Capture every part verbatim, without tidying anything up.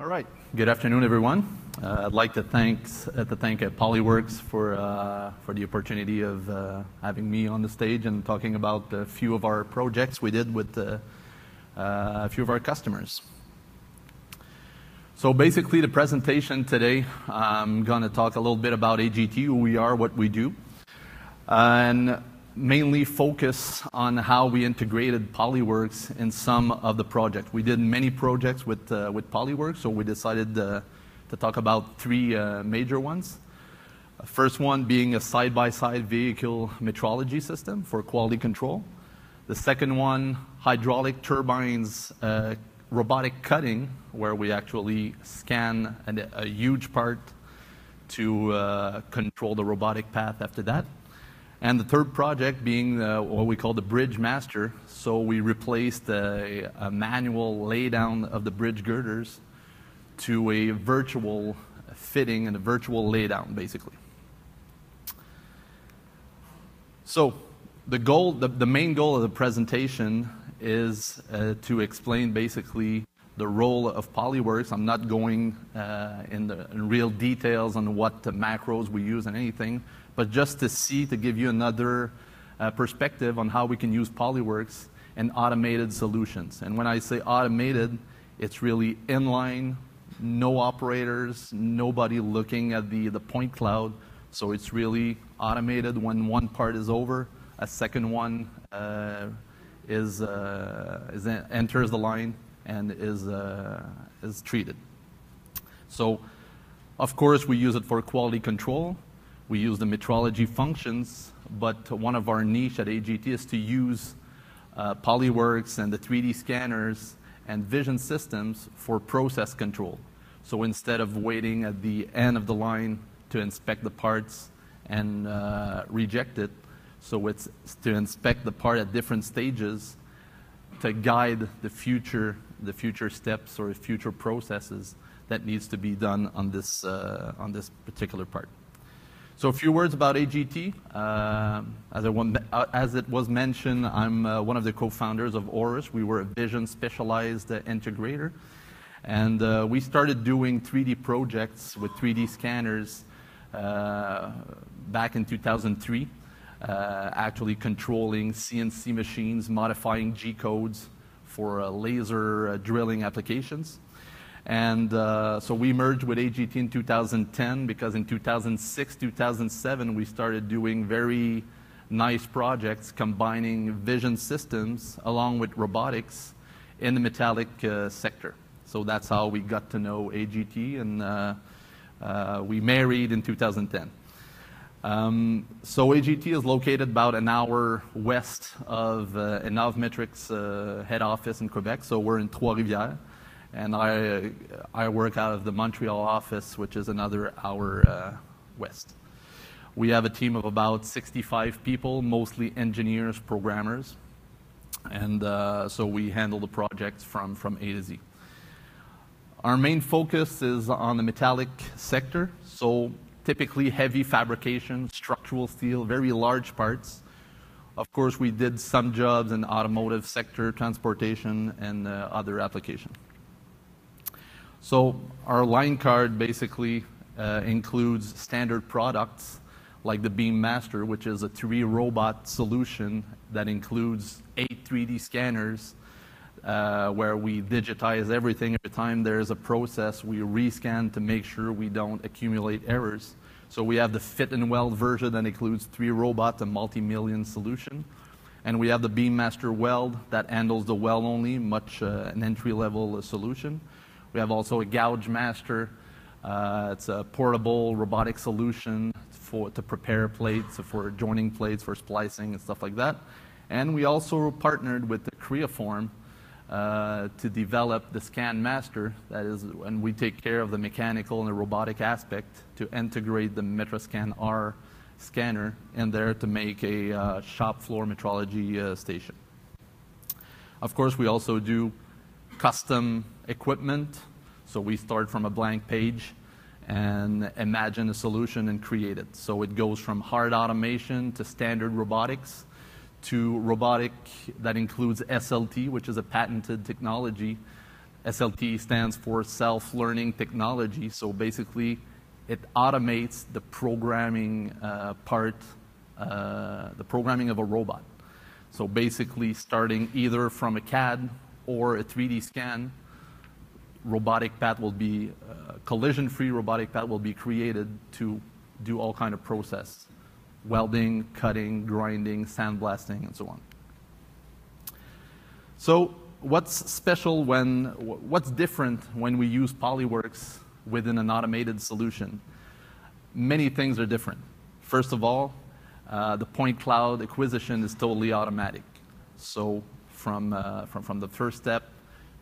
All right. Good afternoon, everyone. Uh, I'd like to thank uh, to thank uh, PolyWorks for uh, for the opportunity of uh, having me on the stage and talking about a few of our projects we did with uh, uh, a few of our customers. So basically, the presentation today, I'm going to talk a little bit about A G T, who we are, what we do, and mainly focus on how we integrated PolyWorks in some of the projects. We did many projects with, uh, with PolyWorks, so we decided uh, to talk about three uh, major ones. First one being a side-by-side vehicle metrology system for quality control. The second one, hydraulic turbines, uh, robotic cutting, where we actually scan a, a huge part to uh, control the robotic path after that. And the third project being uh, what we call the Bridge Master. So we replaced a, a manual laydown of the bridge girders to a virtual fitting and a virtual laydown, basically. So the goal, the, the main goal of the presentation is uh, to explain basically the role of PolyWorks. I'm not going uh, in the in real details on what the macros we use and anything, but just to see, to give you another uh, perspective on how we can use PolyWorks and automated solutions. And when I say automated, it's really inline, no operators, nobody looking at the, the point cloud. So it's really automated when one part is over, a second one uh, is, uh, is enters the line and is, uh, is treated. So, of course, we use it for quality control. We use the metrology functions, but one of our niche at A G T is to use uh, PolyWorks and the three D scanners and vision systems for process control. So instead of waiting at the end of the line to inspect the parts and uh, reject it, so it's to inspect the part at different stages to guide the future, the future steps or future processes that needs to be done on this, uh, on this particular part. So a few words about A G T. Uh, as, I won, as it was mentioned, I'm uh, one of the co-founders of Auris. We were a vision-specialized uh, integrator. And uh, we started doing three D projects with three D scanners uh, back in two thousand three, uh, actually controlling C N C machines, modifying G-codes for uh, laser uh, drilling applications. And uh, so we merged with A G T in two thousand ten because in two thousand six, two thousand seven, we started doing very nice projects combining vision systems along with robotics in the metallic uh, sector. So that's how we got to know A G T, and uh, uh, we married in two thousand ten. Um, so A G T is located about an hour west of uh, Innovmetrics uh, head office in Quebec, so we're in Trois-Rivières. And I, I work out of the Montreal office, which is another hour uh, west. We have a team of about sixty-five people, mostly engineers, programmers. And uh, so we handle the projects from, from A to Z. Our main focus is on the metallic sector. So typically heavy fabrication, structural steel, very large parts. Of course, we did some jobs in the automotive sector, transportation, and uh, other applications. So our line card basically uh, includes standard products like the Beam Master, which is a three-robot solution that includes eight three D scanners uh, where we digitize everything. Every time there is a process, we rescan to make sure we don't accumulate errors. So we have the fit and weld version that includes three robots, a multi-million solution. And we have the Beam Master Weld that handles the weld only, much uh, an entry-level uh, solution. We have also a Gouge Master. Uh, it's a portable robotic solution for, to prepare plates, for joining plates, for splicing and stuff like that. And we also partnered with the Creaform uh, to develop the Scan Master. That is, and we take care of the mechanical and the robotic aspect to integrate the MetraScan R scanner in there to make a uh, shop floor metrology uh, station. Of course, we also do custom equipment, so we start from a blank page and imagine a solution and create it. So it goes from hard automation to standard robotics to robotic that includes S L T, which is a patented technology S L T stands for self-learning technology, so basically it automates the programming uh, part, uh, the programming of a robot. So basically starting either from a C A D or a three D scan, robotic path will be, uh, collision-free robotic path will be created to do all kind of process. Welding, cutting, grinding, sandblasting, and so on. So what's special when, what's different when we use PolyWorks within an automated solution? Many things are different. First of all, uh, the point cloud acquisition is totally automatic. So from, uh, from, from the first step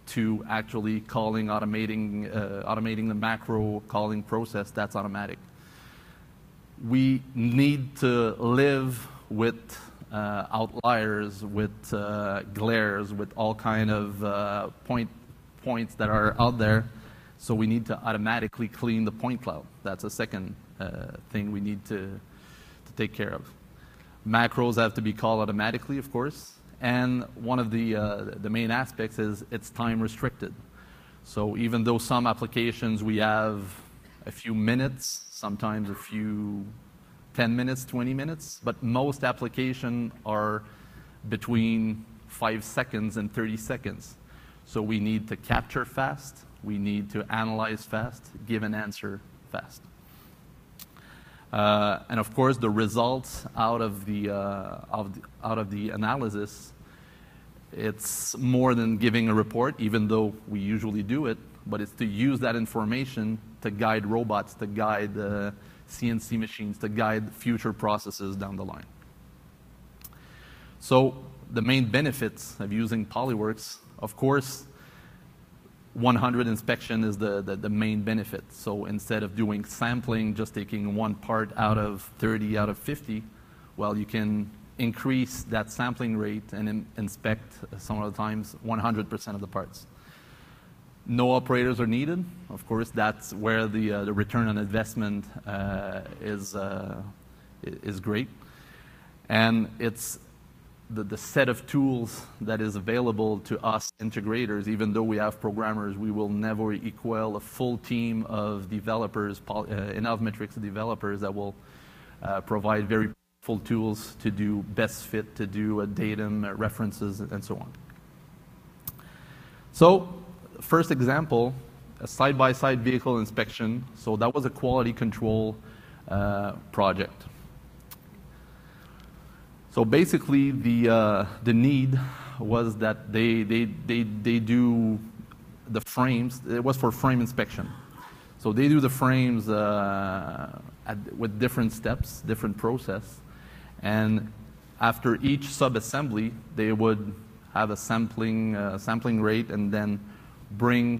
to actually calling, automating, uh, automating the macro calling process, that's automatic. We need to live with uh, outliers, with uh, glares, with all kind of uh, point, points that are out there. So we need to automatically clean the point cloud. That's a second uh, thing we need to, to take care of. Macros have to be called automatically, of course. And one of the, uh, the main aspects is it's time restricted. So even though some applications we have a few minutes, sometimes a few ten minutes, twenty minutes, but most applications are between five seconds and thirty seconds. So we need to capture fast, we need to analyze fast, give an answer fast. Uh, and of course, the results out of the, uh, of the, out of the analysis, it's more than giving a report, even though we usually do it, but it's to use that information to guide robots, to guide uh, C N C machines, to guide future processes down the line. So the main benefits of using PolyWorks, of course, one hundred inspection is the, the, the main benefit. So instead of doing sampling, just taking one part out of thirty, out of fifty, well, you can increase that sampling rate and in, inspect some of the times one hundred percent of the parts. No operators are needed. Of course, that's where the, uh, the return on investment uh, is, uh, is great. And it's the, the set of tools that is available to us integrators. Even though we have programmers, we will never equal a full team of developers, uh, Innovmetrics developers that will uh, provide very powerful tools to do best fit, to do uh, datum, uh, references, and so on. So, first example, a side-by-side vehicle inspection. So that was a quality control uh, project. So basically, the uh, the need was that they they they they do the frames. It was for frame inspection. So they do the frames uh, at, with different steps, different process, and after each sub-assembly, they would have a sampling uh, sampling rate, and then bring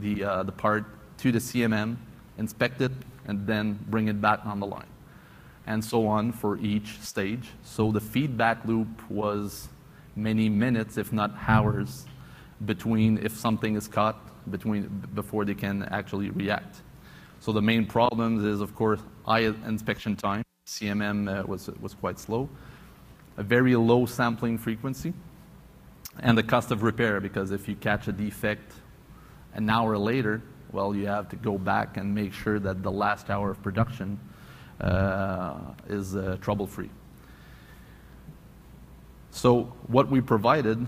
the, uh, the part to the C M M, inspect it, and then bring it back on the line. And so on for each stage. So the feedback loop was many minutes, if not hours, between if something is caught, between before they can actually react. So the main problem is, of course, high inspection time. C M M uh, was, was quite slow. A very low sampling frequency. And the cost of repair, because if you catch a defect an hour later, well, you have to go back and make sure that the last hour of production uh, is uh, trouble-free. So what we provided,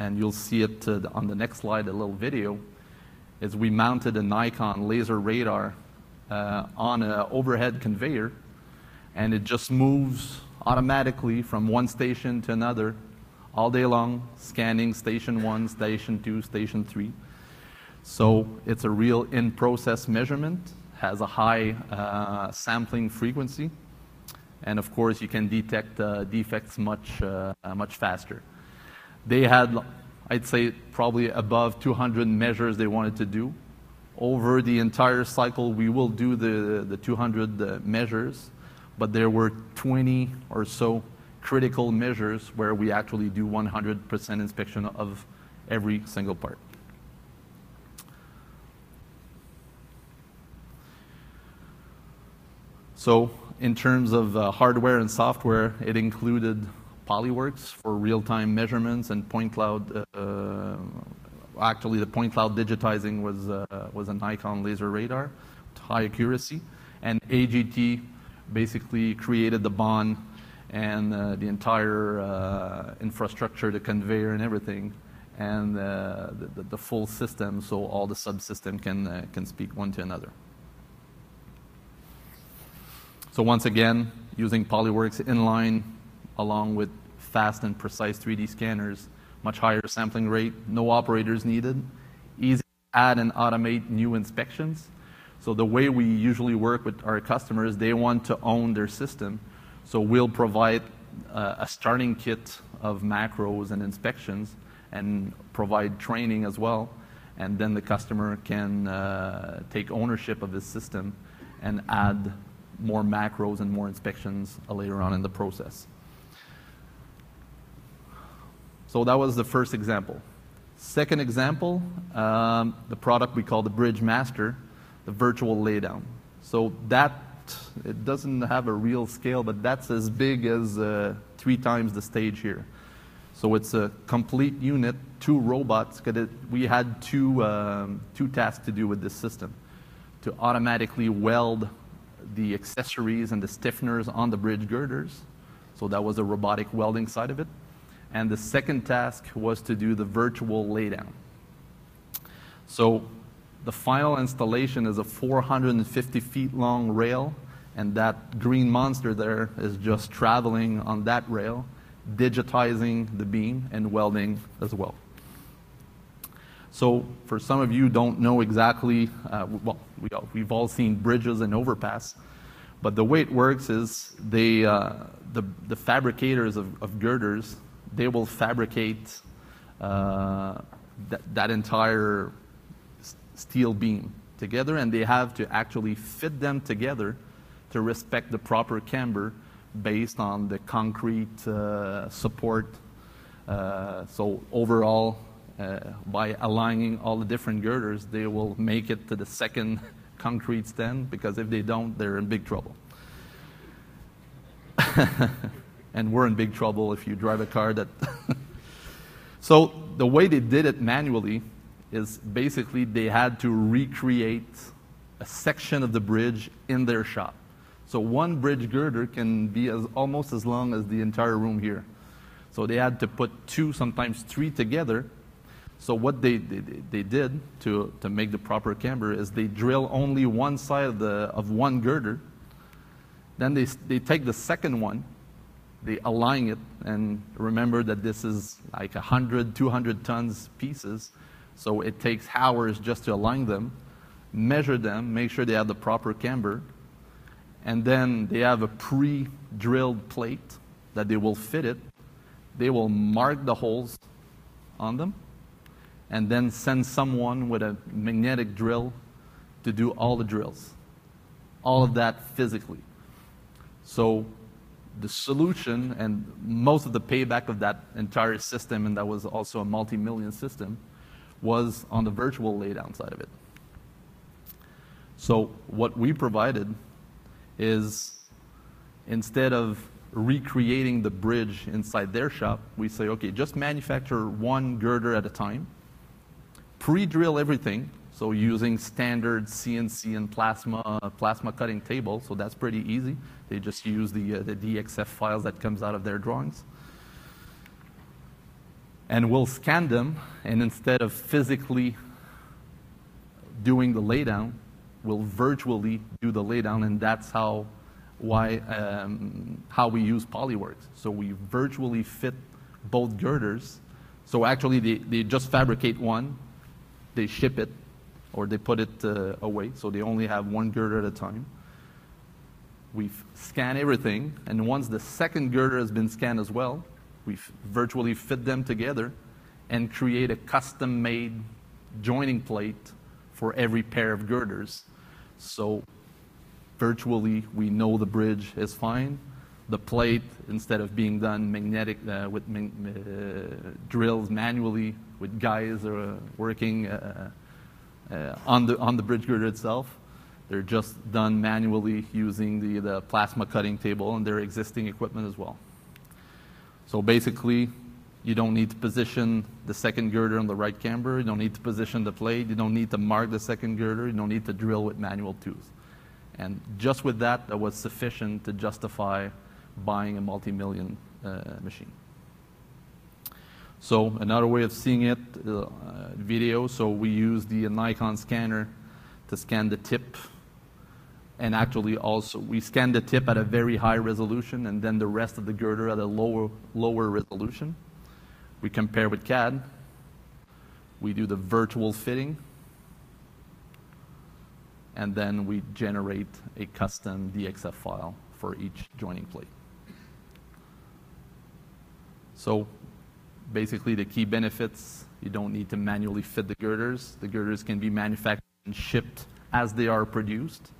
and you'll see it uh, on the next slide, a little video, is we mounted a Nikon laser radar uh, on an overhead conveyor, and it just moves automatically from one station to another all day long, scanning station one, station two, station three. So it's a real in-process measurement, has a high uh, sampling frequency, and of course you can detect uh, defects much, uh, much faster. They had, I'd say, probably above two hundred measures they wanted to do. Over the entire cycle, we will do the, the two hundred uh, measures, but there were twenty or so critical measures where we actually do one hundred percent inspection of every single part. So in terms of uh, hardware and software, it included PolyWorks for real-time measurements and point cloud uh, actually the point cloud digitizing was uh, was a Nikon laser radar, with high accuracy, and A G T basically created the bond and uh, the entire uh, infrastructure, the conveyor and everything, and uh, the, the full system, so all the subsystem can uh, can speak one to another. So once again, using PolyWorks inline, along with fast and precise three D scanners, much higher sampling rate, no operators needed, easy to add and automate new inspections. So the way we usually work with our customers, they want to own their system. So we'll provide uh, a starting kit of macros and inspections and provide training as well. And then the customer can uh, take ownership of his system and add more macros and more inspections later on in the process. So that was the first example. Second example, um, the product we call the Bridge Master, the virtual laydown. So that, it doesn't have a real scale, but that's as big as uh, three times the stage here. So it's a complete unit, two robots, because we had two, um, two tasks to do with this system. To automatically weld the accessories and the stiffeners on the bridge girders. So that was the robotic welding side of it. And the second task was to do the virtual laydown. So the final installation is a four hundred fifty feet long rail, and that green monster there is just traveling on that rail, digitizing the beam and welding as well. So for some of you who don't know exactly, uh, well, we all, we've all seen bridges and overpass, but the way it works is they, uh, the, the fabricators of, of girders, they will fabricate uh, that, that entire steel beam together, and they have to actually fit them together to respect the proper camber based on the concrete uh, support. Uh, so overall, uh, by aligning all the different girders, they will make it to the second concrete stand, because if they don't, they're in big trouble. And we're in big trouble if you drive a car that... So the way they did it manually is basically they had to recreate a section of the bridge in their shop. So one bridge girder can be as, almost as long as the entire room here. So they had to put two, sometimes three together. So what they, they, they did to, to make the proper camber is they drill only one side of, the, of one girder. Then they, they take the second one, they align it, and remember that this is like one hundred, two hundred tons pieces, so it takes hours just to align them, measure them, make sure they have the proper camber, and then they have a pre-drilled plate that they will fit it, they will mark the holes on them, and then send someone with a magnetic drill to do all the drills. All of that physically. So the solution, and most of the payback of that entire system, and that was also a multi-million system, was on the virtual laydown side of it. So what we provided is, instead of recreating the bridge inside their shop, we say, okay, just manufacture one girder at a time, pre-drill everything, so using standard C N C and plasma, uh, plasma cutting table, so that's pretty easy. They just use the, uh, the D X F files that comes out of their drawings. And we'll scan them, and instead of physically doing the laydown, we'll virtually do the laydown, and that's how, why, um, how we use PolyWorks. So we virtually fit both girders. So actually, they, they just fabricate one, they ship it, or they put it uh, away, so they only have one girder at a time. We scan everything, and once the second girder has been scanned as well, we virtually fit them together and create a custom-made joining plate for every pair of girders. So virtually, we know the bridge is fine. The plate, instead of being done magnetic uh, with man uh, drills manually, with guys uh, working uh, Uh, on the on the bridge girder itself, they're just done manually using the, the plasma cutting table and their existing equipment as well. So basically, You don't need to position the second girder on the right camber. You don't need to position the plate. You don't need to mark the second girder. You don't need to drill with manual tools. And just with that, that was sufficient to justify buying a multi-million uh, machine. So another way of seeing it, uh, video. So we use the Nikon scanner to scan the tip. And actually also, we scan the tip at a very high resolution and then the rest of the girder at a lower, lower resolution. We compare with C A D. We do the virtual fitting. And then we generate a custom D X F file for each joining plate. So basically the key benefits, you don't need to manually fit the girders. The girders can be manufactured and shipped as they are produced,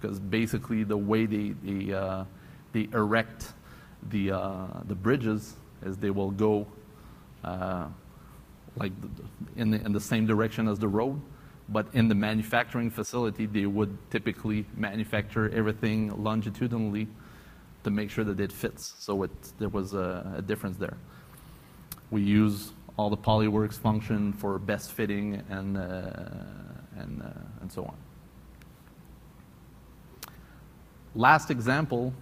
because basically the way they, they, uh, they erect the, uh, the bridges is they will go uh, like in the, in the same direction as the road. But in the manufacturing facility, they would typically manufacture everything longitudinally to make sure that it fits. So it, there was a, a difference there. We use all the PolyWorks function for best fitting and, uh, and, uh, and so on. Last example,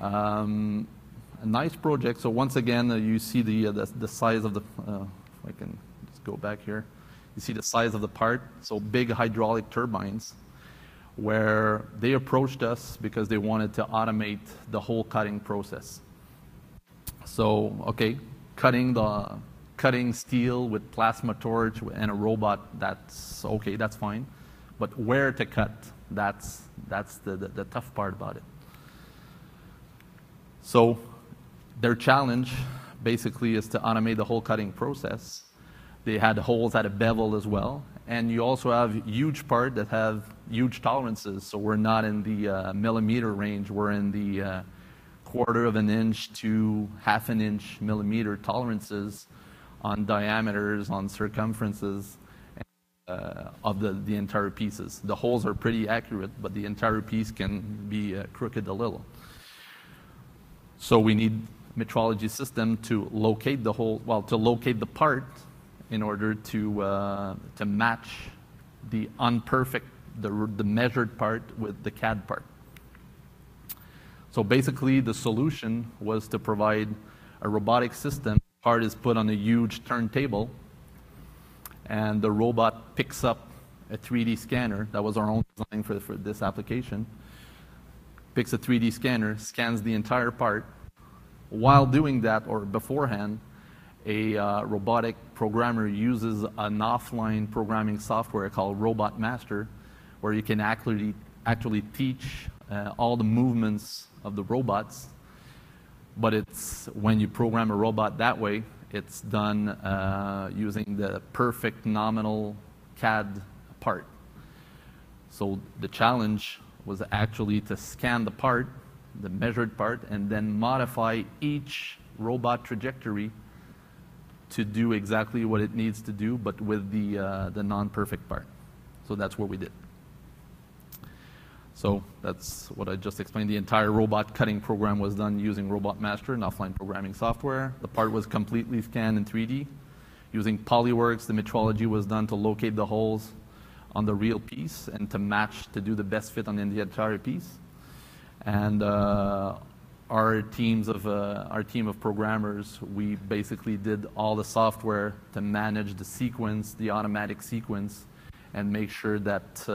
um, a nice project. So once again, uh, you see the, uh, the, the size of the, uh, if I can just go back here. You see the size of the part, so big hydraulic turbines, where they approached us because they wanted to automate the whole cutting process. So, okay, cutting the cutting steel with plasma torch and a robot, that's okay, that's fine. But where to cut, that's, that's the, the, the tough part about it. So their challenge basically is to automate the whole cutting process. They had holes at a bevel as well, and you also have huge parts that have huge tolerances. So we're not in the uh, millimeter range; we're in the uh, quarter of an inch to half an inch millimeter tolerances on diameters, on circumferences uh, of the the entire pieces. The holes are pretty accurate, but the entire piece can be uh, crooked a little. So we need metrology system to locate the hole, well, to locate the part, in order to uh, to match the unperfect, the, the measured part with the C A D part. So basically the solution was to provide a robotic system. Part is put on a huge turntable and the robot picks up a three D scanner. That was our own design for, for this application. Picks a three D scanner, scans the entire part. While doing that, or beforehand, a uh, robotic programmer uses an offline programming software called RobotMaster, where you can actually, actually teach uh, all the movements of the robots. But it's when you program a robot that way, it's done uh, using the perfect nominal C A D part. So the challenge was actually to scan the part, the measured part, and then modify each robot trajectory to do exactly what it needs to do, but with the, uh, the non-perfect part. So that's what we did. So that's what I just explained. The entire robot cutting program was done using RobotMaster, an offline programming software. The part was completely scanned in three D. Using PolyWorks, the metrology was done to locate the holes on the real piece and to match, to do the best fit on the entire piece. And uh, Our teams of uh, our team of programmers, we basically did all the software to manage the sequence, the automatic sequence, and make sure that uh,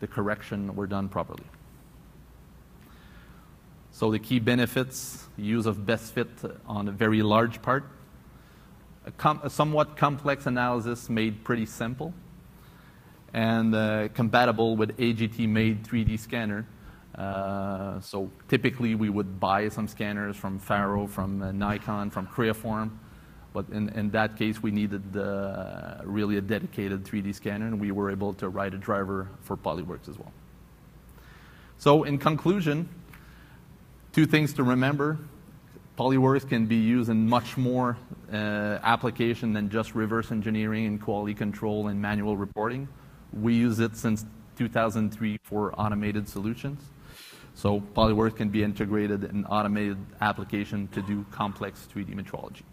the correction were done properly. So the key benefits: use of best fit on a very large part, a, com a somewhat complex analysis made pretty simple, and uh, compatible with A G T-made three D scanner. Uh, so typically we would buy some scanners from Faro, from uh, Nikon, from Creaform, but in, in that case we needed uh, really a dedicated three D scanner, and we were able to write a driver for PolyWorks as well. So in conclusion, two things to remember. PolyWorks can be used in much more uh, application than just reverse engineering and quality control and manual reporting. We use it since two thousand three for automated solutions. So PolyWorks can be integrated in automated application to do complex three D metrology.